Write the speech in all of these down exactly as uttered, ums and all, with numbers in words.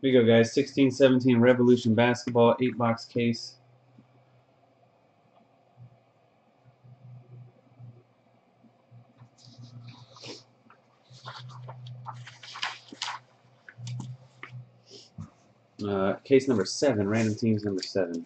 Here we go, guys. sixteen seventeen Revolution Basketball, eight box case. Uh, case number seven, random teams number seven.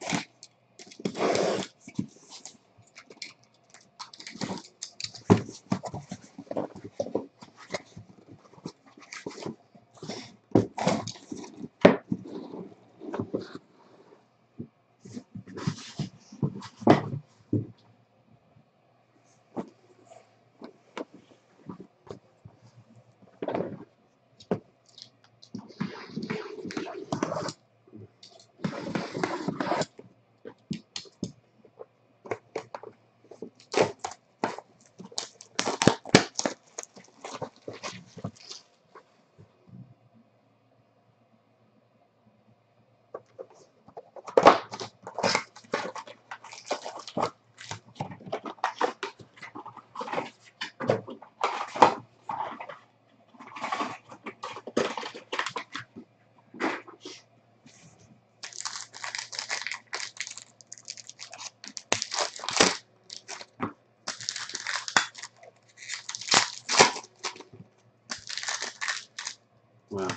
Wow.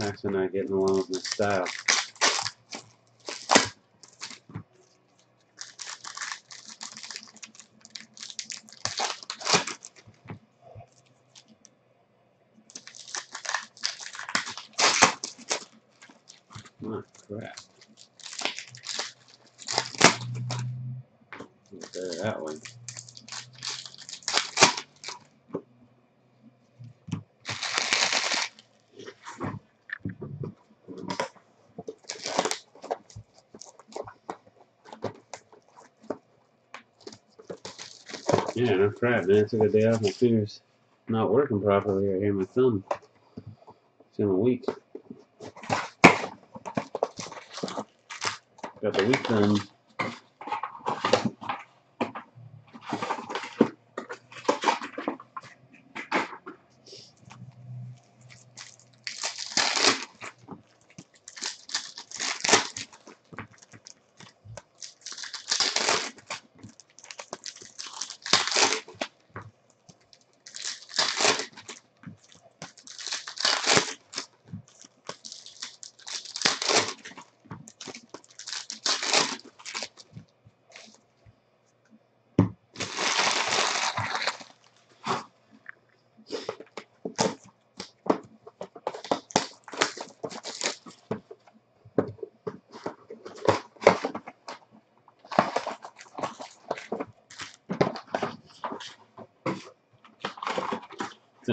Actually not getting along with my style. Oh, crap. Better that one. Yeah, no crap, man. I took a day off. My fingers not working properly right here. My thumb. It's in a week. Got the weak thumb.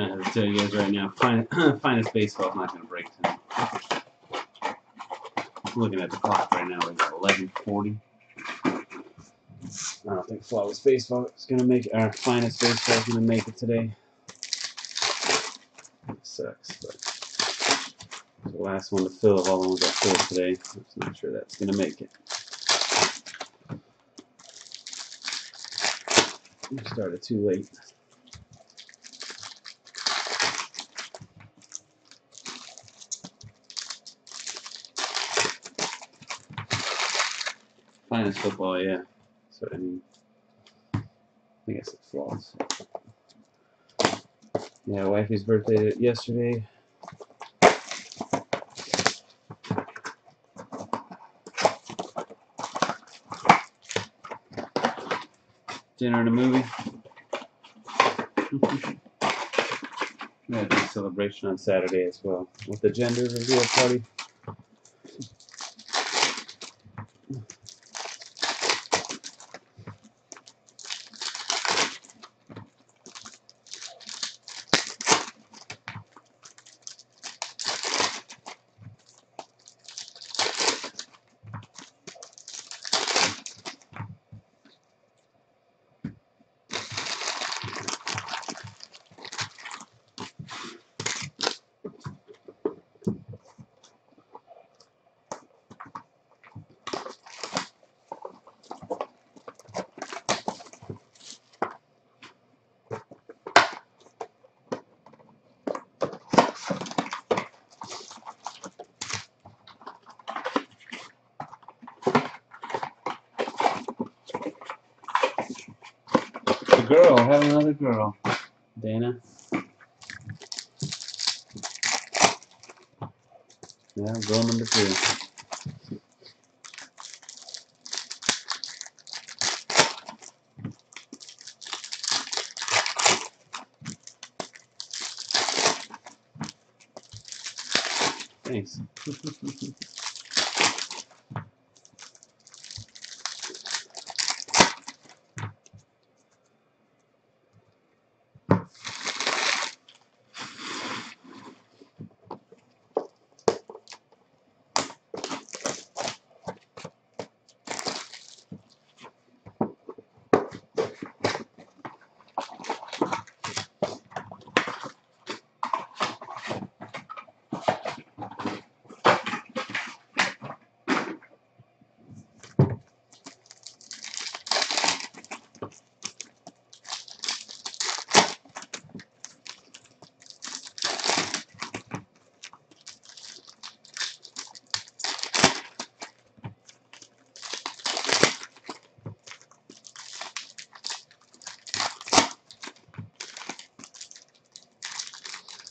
I'm going to tell you guys right now, fine, finest baseball is not going to break tonight. Looking at the clock right now, it's eleven forty. I don't think flawless baseball is going to make it. Our finest baseball is going to make it today. It sucks, but the last one to fill of all the ones that filled today. I'm just not sure that's going to make it. We started too late. Finest football, yeah. So I mean, I guess it's flawless. Yeah, wifey's birthday yesterday. Dinner and a movie. We had a big celebration on Saturday as well with the gender reveal party. girl. Have another girl, Dana. Yeah, girl number two. Thanks.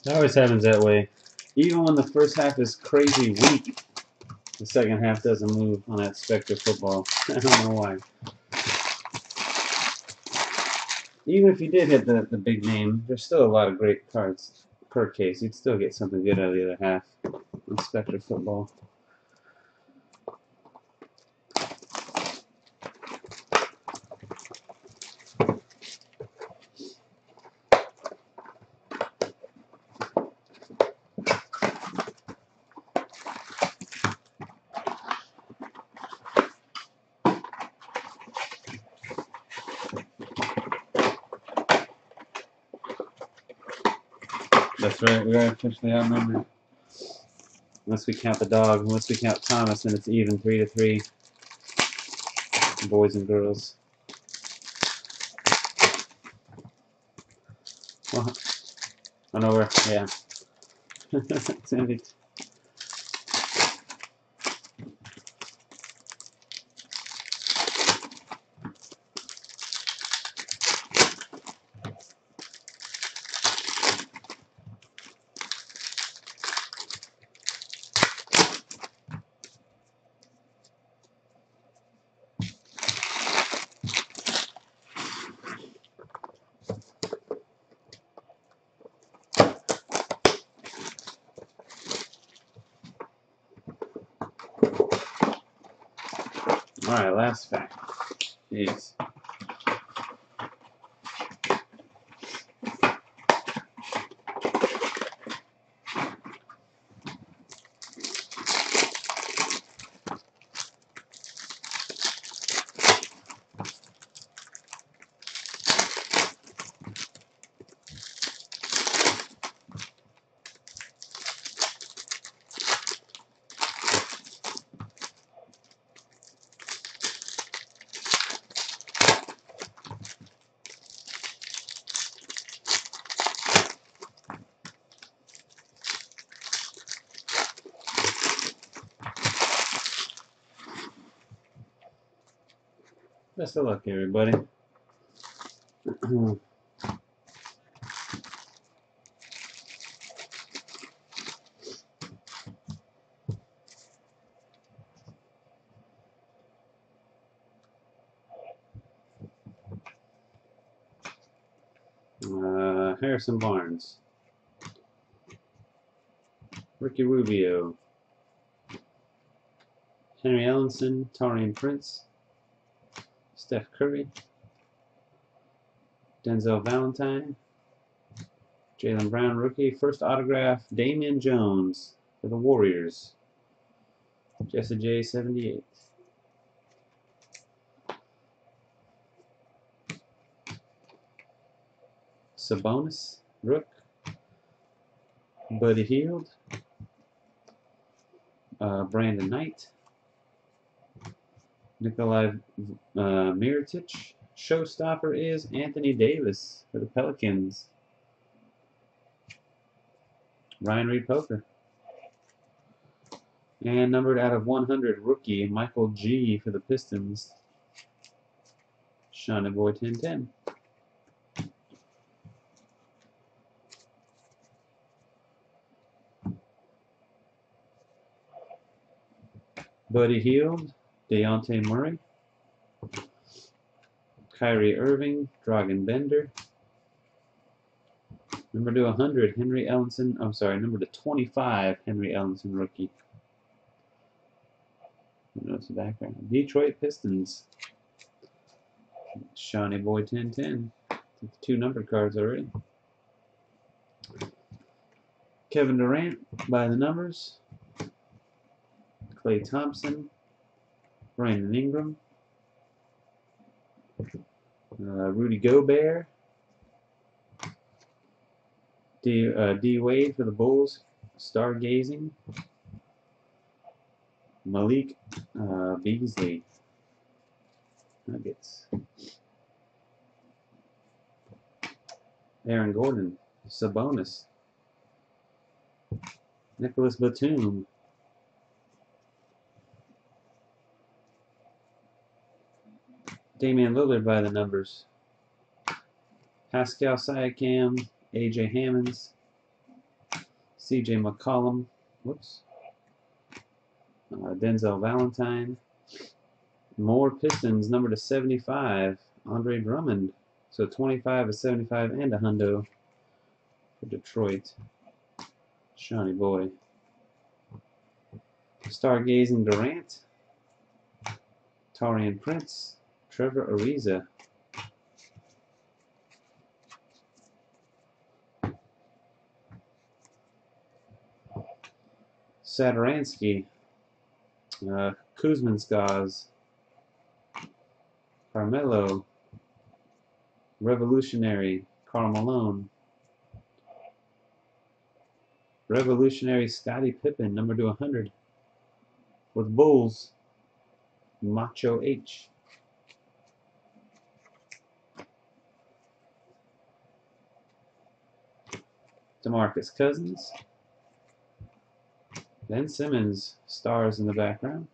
That always happens that way. Even when the first half is crazy weak, the second half doesn't move on that Spectre football. I don't know why. Even if you did hit the, the big name, there's still a lot of great cards per case. You'd still get something good out of the other half on Spectre football. That's right, we are officially outnumbered. Unless we count the dog, unless we count Thomas, and it's even three to three. Boys and girls. Well, I know where, yeah. It's empty. Alright, last fact. Jeez. Best of luck, everybody. uh, Harrison Barnes, Ricky Rubio, Henry Ellenson, Taurean Prince, Steph Curry, Denzel Valentine, Jalen Brown, rookie. First autograph, Damian Jones for the Warriors. Jesse J, seventy-eight. Sabonis, rook. Buddy Hield, uh, Brandon Knight. Nikolai uh, Mirotic. Showstopper is Anthony Davis for the Pelicans. Ryan Reed Poker. And numbered out of one hundred, rookie Michael G for the Pistons. Shonda Boy ten ten. Buddy Hield, Dejounte Murray, Kyrie Irving, Dragan Bender. Number to one hundred, Henry Ellenson. I'm sorry, number to twenty-five, Henry Ellenson, rookie. Notice the background. Detroit Pistons. Shawnee Boy ten ten. Two numbered cards already. Kevin Durant by the numbers. Klay Thompson. Brandon Ingram. Uh, Rudy Gobert. D, uh, D Wade for the Bulls, stargazing. Malik uh, Beasley, Nuggets. Aaron Gordon, Sabonis. Nicholas Batum. Damian Lillard by the numbers. Pascal Siakam. A J. Hammons, C J. McCollum, whoops, uh, Denzel Valentine. More Pistons, number to seventy-five, Andre Drummond. So twenty-five, a seventy-five, and a hundo for Detroit. Shawnee Boy. Stargazing Durant, Taurean Prince, Trevor Ariza. Sadaransky, uh, Kuzminskaz, Carmelo, Revolutionary, Carmelo, Revolutionary Scottie Pippen, number to one hundred, with Bulls, Macho H. DeMarcus Cousins. Ben Simmons, stars in the background.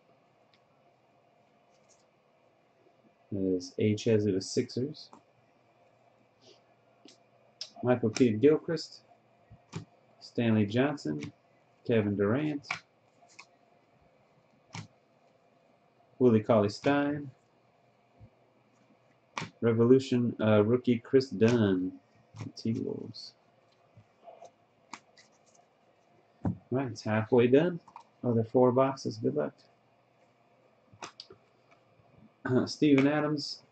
That is H. has it was Sixers. Michael G. Gilchrist, Stanley Johnson, Kevin Durant, Willie Cauley-Stein, Revolution uh, rookie Kris Dunn, T-Wolves. Right, it's halfway done. Other four boxes. Good luck. Uh, Steven Adams,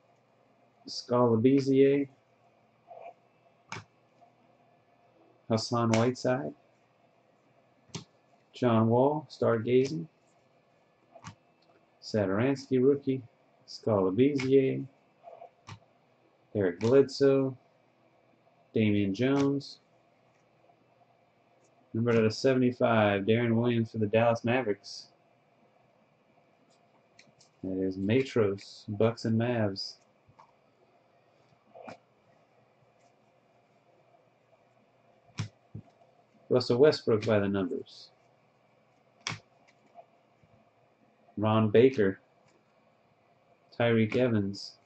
Scal Labissiere, Hassan Whiteside, John Wall, stargazing, Sadaransky, rookie, Scal Labissiere, Eric Bledsoe, Damian Jones. Number out of seventy-five, Darren Williams for the Dallas Mavericks. That is Matros, Bucks and Mavs. Russell Westbrook by the numbers. Ron Baker. Tyreek Evans.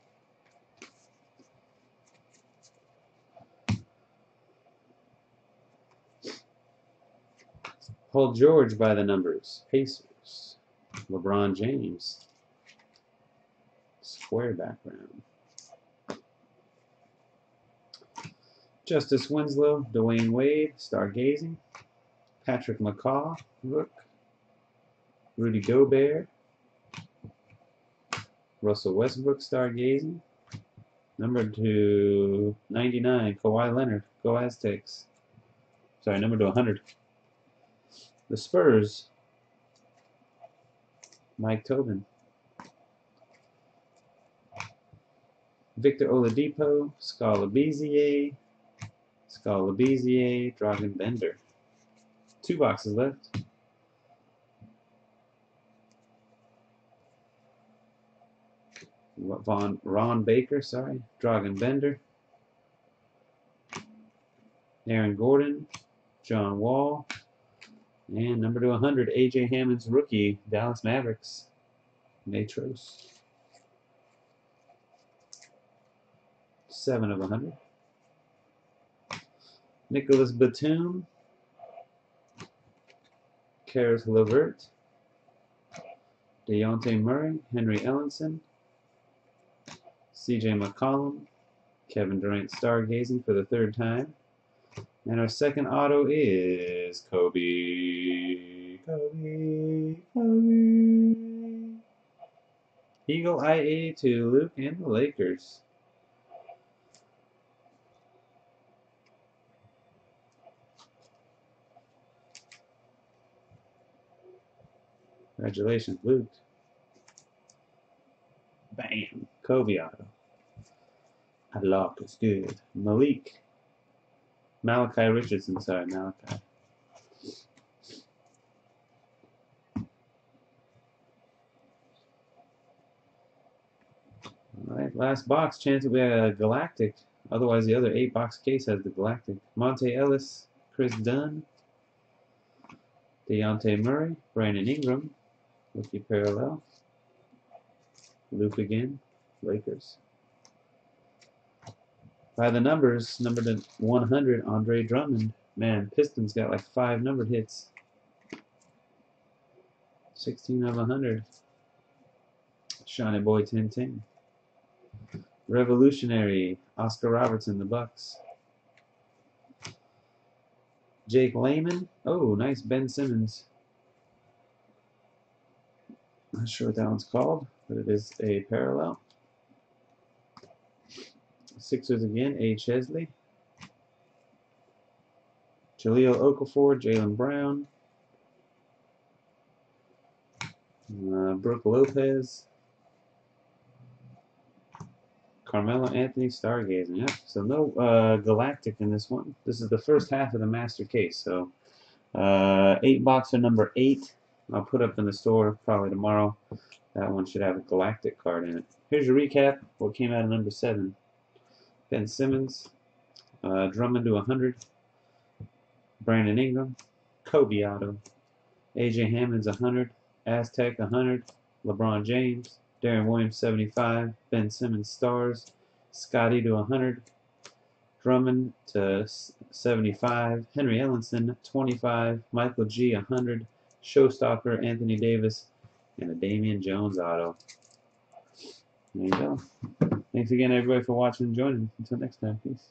Paul George by the numbers. Pacers. LeBron James. Square background. Justice Winslow. Dwayne Wade. Stargazing. Patrick McCaw. Look. Rudy Gobert. Russell Westbrook. Stargazing. Number to ninety-nine. Kawhi Leonard. Go Aztecs. Sorry, number to one hundred. The Spurs, Mike Tobin, Victor Oladipo, Scal Labissiere, Scal Labissiere, Dragan Bender. Two boxes left. Von, Ron Baker, sorry, Dragan Bender, Aaron Gordon, John Wall. And number to one hundred, A J. Hammons, rookie, Dallas Mavericks, Matros. seven of one hundred. Nicholas Batum, Karis LeVert, Dejounte Murray, Henry Ellenson, C J. McCollum, Kevin Durant stargazing for the third time. And our second auto is Kobe. Kobe. Kobe. Eagle I A to Luke and the Lakers. Congratulations, Luke. Bam. Kobe auto. A lock is good. Malik. Malachi Richardson, sorry, Malachi. Alright, last box, chance that we have a Galactic. Otherwise, the other eight box case has the Galactic. Monte Ellis, Kris Dunn, Dejounte Murray, Brandon Ingram, rookie parallel, Luke again, Lakers. By the numbers, numbered to one hundred, Andre Drummond. Man, Pistons got like five numbered hits. sixteen of one hundred. Shawnee Boy ten ten. Revolutionary, Oscar Robertson, the Bucks. Jake Layman. Oh, nice Ben Simmons. Not sure what that one's called, but it is a parallel. Sixers again, A. Chesley, Jahlil Okafor, Jalen Brown, uh, Brooke Lopez, Carmelo Anthony stargazing. Yep. So no uh, Galactic in this one. This is the first half of the master case. So uh, eight boxer number eight. I'll put up in the store probably tomorrow. That one should have a Galactic card in it. Here's your recap. What came out of number seven. Ben Simmons, uh, Drummond to one hundred, Brandon Ingram, Kobe auto, A J. Hammons one hundred, Aztec one hundred, LeBron James, Darren Williams seventy-five, Ben Simmons stars, Scotty to one hundred, Drummond to seventy-five, Henry Ellenson twenty-five, Michael G one hundred, Showstopper Anthony Davis, and a Damian Jones auto. There you go. Thanks again, everybody, for watching and joining. Until next time, peace.